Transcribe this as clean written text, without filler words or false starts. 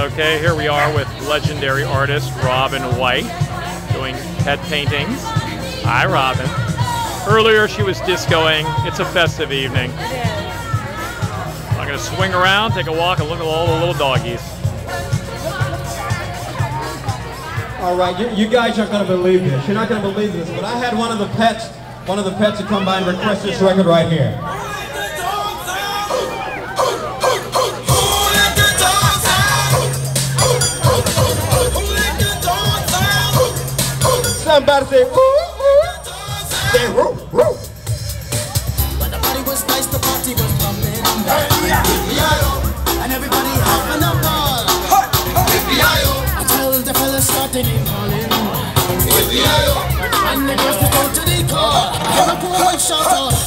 Okay, here we are with legendary artist Robin White doing pet paintings. Hi, Robin. Earlier she was discoing. It's a festive evening. I'm going to swing around, take a walk, and look at all the little doggies. All right, you guys aren't going to believe this. You're not going to believe this, but I had one of the pets to come by and request this record right here. Somebody say, woo, woo, say, woo, woo. And the girls to go to the car.